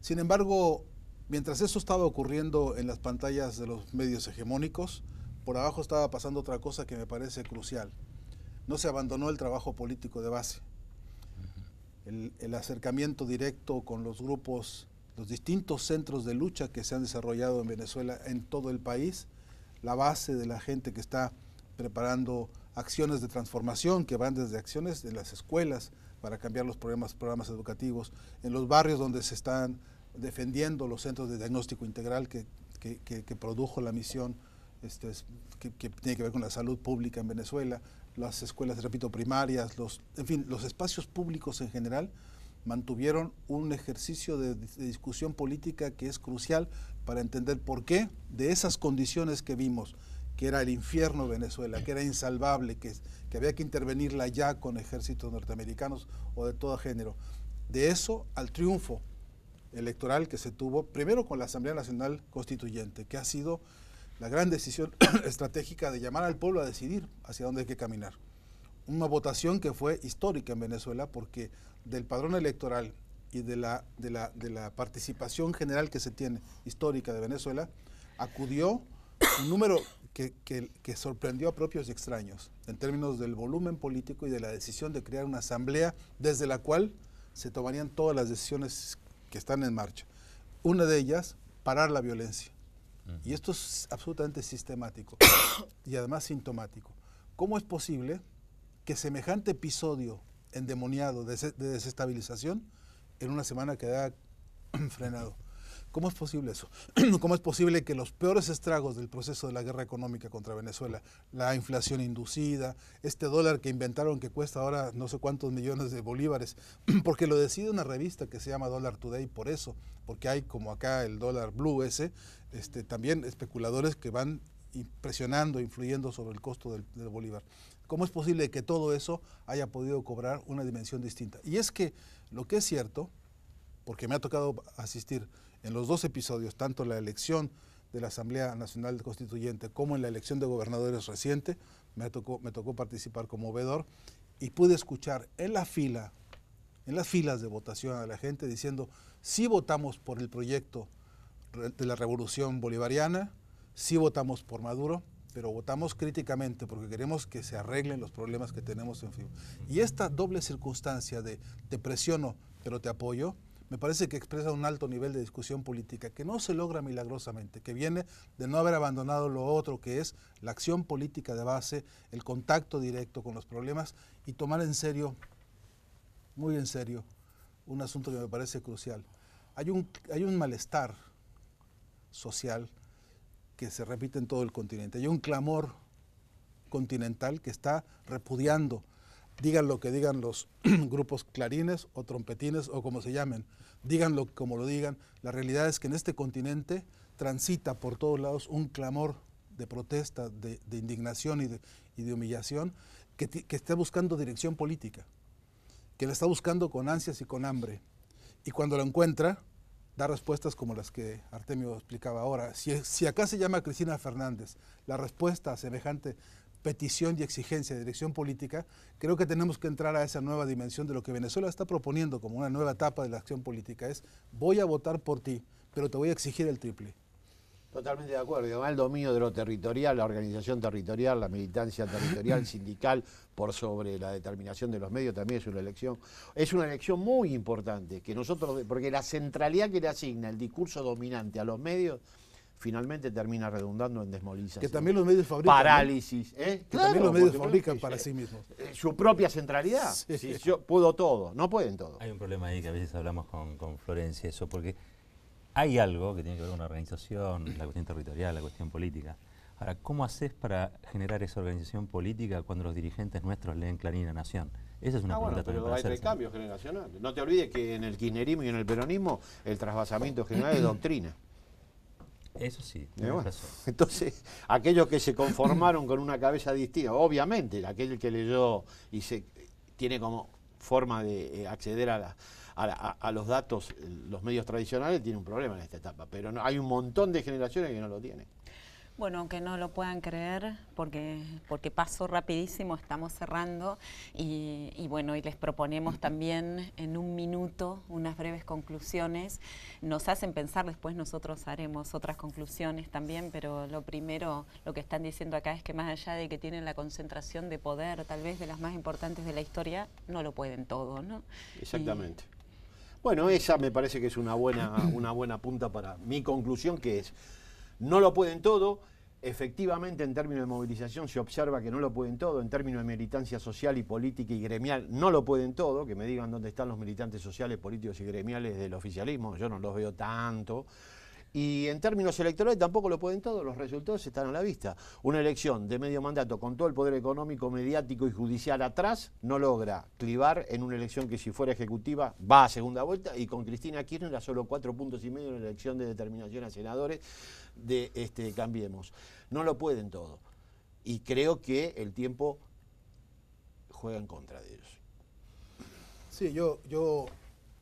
Sin embargo, mientras eso estaba ocurriendo en las pantallas de los medios hegemónicos, por abajo estaba pasando otra cosa que me parece crucial. No se abandonó el trabajo político de base. El acercamiento directo con los grupos, los distintos centros de lucha que se han desarrollado en Venezuela, en todo el país, la base de la gente que está preparando acciones de transformación que van desde acciones en las escuelas para cambiar los programas educativos, en los barrios donde se están defendiendo los centros de diagnóstico integral que produjo la misión que tiene que ver con la salud pública en Venezuela, las escuelas, repito, primarias, en fin, los espacios públicos en general mantuvieron un ejercicio de discusión política que es crucial para entender por qué de esas condiciones que vimos, que era el infierno Venezuela, que era insalvable, que había que intervenirla ya con ejércitos norteamericanos o de todo género. De eso al triunfo electoral que se tuvo, primero con la Asamblea Nacional Constituyente, que ha sido la gran decisión estratégica de llamar al pueblo a decidir hacia dónde hay que caminar. Una votación que fue histórica en Venezuela porque del padrón electoral y de la participación general que se tiene histórica de Venezuela, acudió un número que sorprendió a propios y extraños en términos del volumen político y de la decisión de crear una asamblea desde la cual se tomarían todas las decisiones que están en marcha. Una de ellas, parar la violencia. Y esto es absolutamente sistemático y además sintomático. ¿Cómo es posible que semejante episodio endemoniado de desestabilización en una semana quedara frenado? ¿Cómo es posible eso? ¿Cómo es posible que los peores estragos del proceso de la guerra económica contra Venezuela, la inflación inducida, este dólar que inventaron que cuesta ahora no sé cuántos millones de bolívares, porque lo decide una revista que se llama Dollar Today, por eso, porque hay como acá el dólar blue ese, también especuladores que van presionando, influyendo sobre el costo del bolívar? ¿Cómo es posible que todo eso haya podido cobrar una dimensión distinta? Y es que lo que es cierto, porque me ha tocado asistir en los dos episodios, tanto en la elección de la Asamblea Nacional Constituyente como en la elección de gobernadores reciente, me tocó participar como veedor y pude escuchar en las filas de votación a la gente diciendo, sí votamos por el proyecto de la revolución bolivariana, sí votamos por Maduro, pero votamos críticamente porque queremos que se arreglen los problemas que tenemos, en fin. Y esta doble circunstancia de te presiono, pero te apoyo, me parece que expresa un alto nivel de discusión política que no se logra milagrosamente, que viene de no haber abandonado lo otro, que es la acción política de base, el contacto directo con los problemas y tomar en serio, muy en serio, un asunto que me parece crucial. Hay un malestar social que se repite en todo el continente, hay un clamor continental que está repudiando, digan lo que digan los grupos clarines o trompetines o como se llamen, díganlo como lo digan, la realidad es que en este continente transita por todos lados un clamor de protesta, de indignación y de humillación que está buscando dirección política, que la está buscando con ansias y con hambre, y cuando la encuentra da respuestas como las que Artemio explicaba ahora. Si acá se llama Cristina Fernández, la respuesta a semejante petición y exigencia de dirección política, creo que tenemos que entrar a esa nueva dimensión de lo que Venezuela está proponiendo como una nueva etapa de la acción política, es voy a votar por ti, pero te voy a exigir el triple. Totalmente de acuerdo, y además el dominio de lo territorial, la organización territorial, la militancia territorial, sindical, por sobre la determinación de los medios, también es una elección muy importante, que nosotros, porque la centralidad que le asigna el discurso dominante a los medios, finalmente termina redundando en desmovilización. Que también los medios fabrican. Parálisis. ¿Eh? Que claro, también los medios fabrican para sí mismos. Su propia centralidad. Sí. Si yo puedo todo, no pueden todo. Hay un problema ahí que a veces hablamos con Florencia, eso, porque hay algo que tiene que ver con la organización, la cuestión territorial, la cuestión política. Ahora, ¿cómo haces para generar esa organización política cuando los dirigentes nuestros leen Clarín y La Nación? Esa es una pregunta también. Pero hay recambios generacionales. No te olvides que en el kirchnerismo y en el peronismo el trasvasamiento general es doctrina. Eso sí. Bueno, entonces, aquellos que se conformaron con una cabeza distinta, obviamente, aquel que leyó y se tiene como forma de acceder a los datos, los medios tradicionales, tiene un problema en esta etapa, pero no, hay un montón de generaciones que no lo tienen. Bueno, aunque no lo puedan creer, porque pasó rapidísimo, estamos cerrando y bueno, y les proponemos también en un minuto unas breves conclusiones. Nos hacen pensar, después nosotros haremos otras conclusiones también, pero lo primero, lo que están diciendo acá es que más allá de que tienen la concentración de poder, tal vez de las más importantes de la historia, no lo pueden todo, ¿no? Exactamente. Bueno, esa me parece que es una buena punta para mi conclusión, que es: no lo pueden todo, efectivamente en términos de movilización se observa que no lo pueden todo, en términos de militancia social y política y gremial no lo pueden todo, que me digan dónde están los militantes sociales, políticos y gremiales del oficialismo, yo no los veo tanto, y en términos electorales tampoco lo pueden todo, los resultados están a la vista. Una elección de medio mandato con todo el poder económico, mediático y judicial atrás no logra clivar en una elección que si fuera ejecutiva va a segunda vuelta, y con Cristina Kirchner a solo 4,5 puntos en la elección de determinación a senadores de Cambiemos. No lo pueden todo, y creo que el tiempo juega en contra de ellos. Sí, yo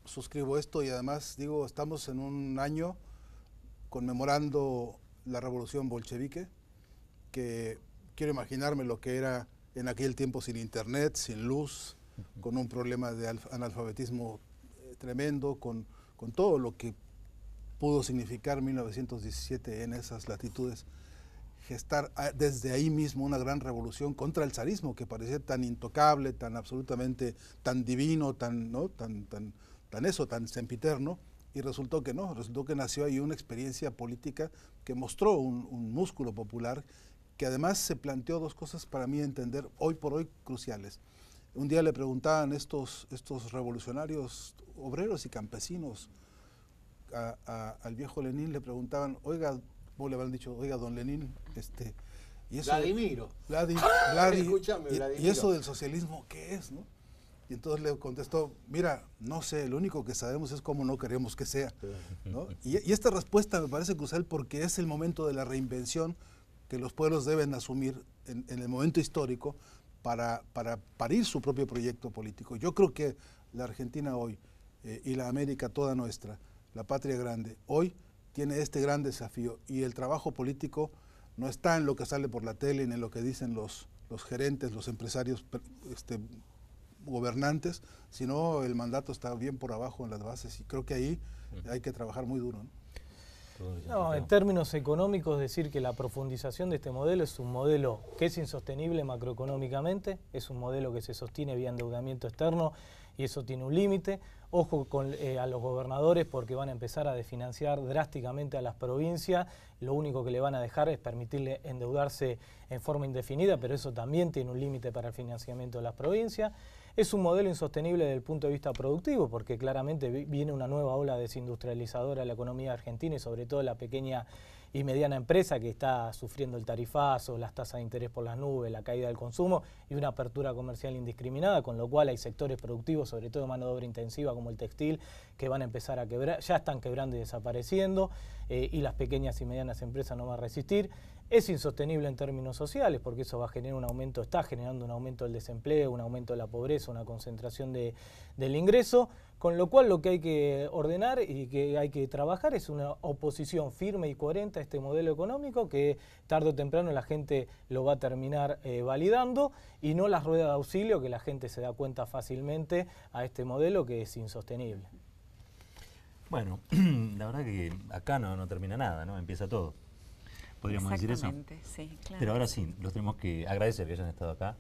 suscribo esto, y además digo, estamos en un año conmemorando la revolución bolchevique, que quiero imaginarme lo que era en aquel tiempo sin internet, sin luz, con un problema de analfabetismo tremendo, con todo lo que pudo significar 1917 en esas latitudes, gestar desde ahí mismo una gran revolución contra el zarismo, que parecía tan intocable, tan absolutamente, tan divino, tan, ¿no? tan eso, tan sempiterno. Y resultó que no, resultó que nació ahí una experiencia política que mostró un músculo popular, que además se planteó dos cosas para mí entender hoy por hoy cruciales. Un día le preguntaban estos revolucionarios obreros y campesinos al viejo Lenín, le preguntaban, oiga, vos le habrán dicho, oiga, don Lenín, y eso, Ladimiro. Ladimiro. Y eso del socialismo, ¿qué es, no? Y entonces le contestó, mira, no sé, lo único que sabemos es cómo no queremos que sea, ¿no? Y esta respuesta me parece crucial porque es el momento de la reinvención que los pueblos deben asumir en el momento histórico para parir su propio proyecto político. Yo creo que la Argentina hoy y la América toda nuestra, la patria grande, hoy tiene este gran desafío, y el trabajo político no está en lo que sale por la tele, ni en lo que dicen los gerentes, los empresarios gobernantes, sino el mandato está bien por abajo en las bases, y creo que ahí hay que trabajar muy duro, ¿no? No, en términos económicos, decir que la profundización de este modelo es un modelo que es insostenible macroeconómicamente, es un modelo que se sostiene vía endeudamiento externo y eso tiene un límite. Ojo con, a los gobernadores, porque van a empezar a desfinanciar drásticamente a las provincias. Lo único que le van a dejar es permitirle endeudarse en forma indefinida, pero eso también tiene un límite para el financiamiento de las provincias. Es un modelo insostenible desde el punto de vista productivo, porque claramente viene una nueva ola desindustrializadora a la economía argentina y sobre todo la pequeña y mediana empresa, que está sufriendo el tarifazo, las tasas de interés por las nubes, la caída del consumo y una apertura comercial indiscriminada, con lo cual hay sectores productivos, sobre todo de mano de obra intensiva como el textil, que van a empezar a quebrar, ya están quebrando y desapareciendo, y las pequeñas y medianas empresas no van a resistir. Es insostenible en términos sociales, porque eso va a generar un aumento, está generando un aumento del desempleo, un aumento de la pobreza, una concentración del ingreso, con lo cual lo que hay que ordenar y que hay que trabajar es una oposición firme y coherente a este modelo económico, que tarde o temprano la gente lo va a terminar validando, y no las ruedas de auxilio que la gente se da cuenta fácilmente a este modelo que es insostenible. Bueno, la verdad que acá no termina nada, ¿no? Empieza todo. ¿Podríamos decir eso? Exactamente, sí, claro. Pero ahora sí, los tenemos que agradecer que hayan estado acá.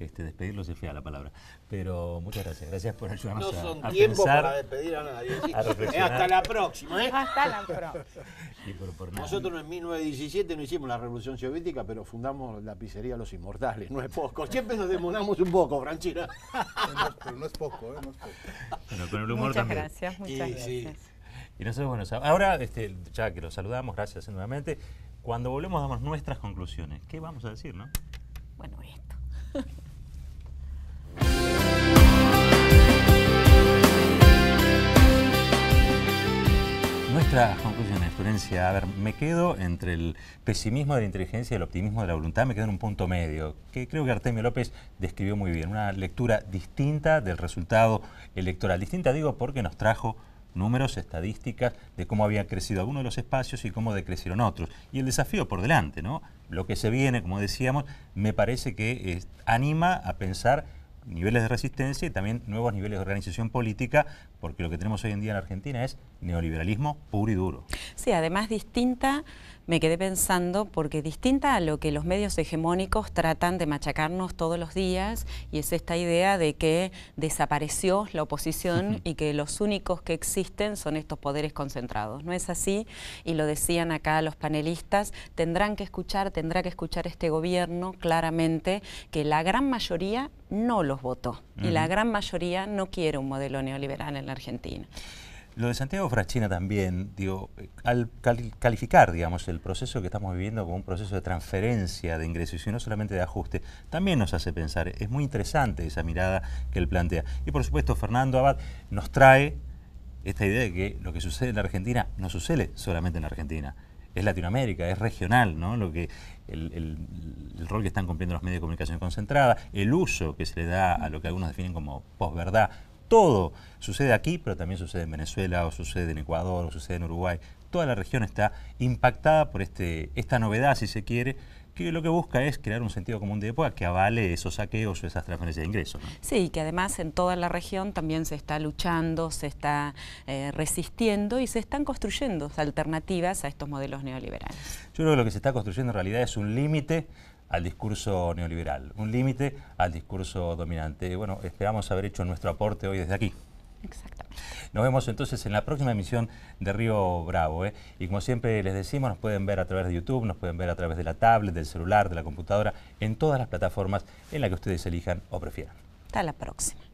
Despedirlos es fea la palabra. Pero muchas gracias. Gracias por ayudarnos a pensar. No son tiempo para despedir a nadie. ¿Sí? A reflexionar. Hasta la próxima, ¿eh? Hasta la próxima. Y por nosotros en 1917 no hicimos la Revolución Soviética, pero fundamos la pizzería Los Inmortales. No es poco. Siempre nos demoramos un poco, Fraschina. Pero no es poco, ¿eh? No es poco. Bueno, con el humor muchas también. Gracias, muchas gracias. Sí. Y nosotros, bueno, ahora ya que los saludamos, gracias nuevamente. Cuando volvemos damos nuestras conclusiones. ¿Qué vamos a decir, no? Bueno, esto. Nuestras conclusiones, Florencia. A ver, me quedo entre el pesimismo de la inteligencia y el optimismo de la voluntad, me quedo en un punto medio, que creo que Artemio López describió muy bien. Una lectura distinta del resultado electoral. Distinta digo porque nos trajo números, estadísticas, de cómo habían crecido algunos de los espacios y cómo decrecieron otros. Y el desafío por delante, ¿no? Lo que se viene, como decíamos, me parece que anima a pensar niveles de resistencia y también nuevos niveles de organización política, porque lo que tenemos hoy en día en Argentina es neoliberalismo puro y duro. Sí, además distinta, me quedé pensando, porque distinta a lo que los medios hegemónicos tratan de machacarnos todos los días, y es esta idea de que desapareció la oposición y que los únicos que existen son estos poderes concentrados. No es así, y lo decían acá los panelistas, tendrá que escuchar este gobierno claramente que la gran mayoría no los votó, y la gran mayoría no quiere un modelo neoliberal en la Argentina. Lo de Santiago Fraschina también, digo, al calificar, digamos, el proceso que estamos viviendo como un proceso de transferencia de ingresos y no solamente de ajuste, también nos hace pensar. Es muy interesante esa mirada que él plantea. Y por supuesto, Fernando Abad nos trae esta idea de que lo que sucede en la Argentina no sucede solamente en la Argentina. Es Latinoamérica, es regional, ¿no? Lo que el rol que están cumpliendo los medios de comunicación concentrada, el uso que se le da a lo que algunos definen como posverdad. Todo sucede aquí, pero también sucede en Venezuela, o sucede en Ecuador, o sucede en Uruguay. Toda la región está impactada por esta novedad, si se quiere, que lo que busca es crear un sentido común de época que avale esos saqueos o esas transferencias de ingresos, ¿no? Sí, que además en toda la región también se está luchando, se está resistiendo y se están construyendo alternativas a estos modelos neoliberales. Yo creo que lo que se está construyendo en realidad es un límite al discurso neoliberal, un límite al discurso dominante. Bueno, esperamos haber hecho nuestro aporte hoy desde aquí. Exactamente. Nos vemos entonces en la próxima emisión de Río Bravo, ¿eh? Y como siempre les decimos, nos pueden ver a través de YouTube, nos pueden ver a través de la tablet, del celular, de la computadora, en todas las plataformas en las que ustedes elijan o prefieran. Hasta la próxima.